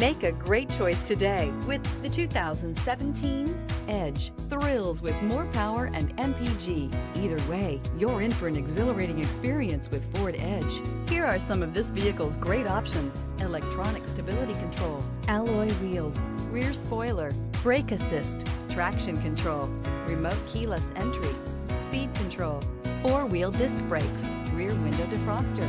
Make a great choice today with the 2017 Edge. Thrills with more power and MPG. Either way, you're in for an exhilarating experience with Ford Edge. Here are some of this vehicle's great options: electronic stability control, alloy wheels, rear spoiler, brake assist, traction control, remote keyless entry, speed control, four-wheel disc brakes, rear window defroster,